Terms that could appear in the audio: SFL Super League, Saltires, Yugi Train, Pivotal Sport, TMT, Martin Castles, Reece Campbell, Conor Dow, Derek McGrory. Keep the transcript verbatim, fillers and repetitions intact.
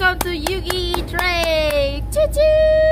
Welcome to Yugi Train! Choo choo!